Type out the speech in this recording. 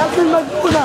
Abdul Majbouna.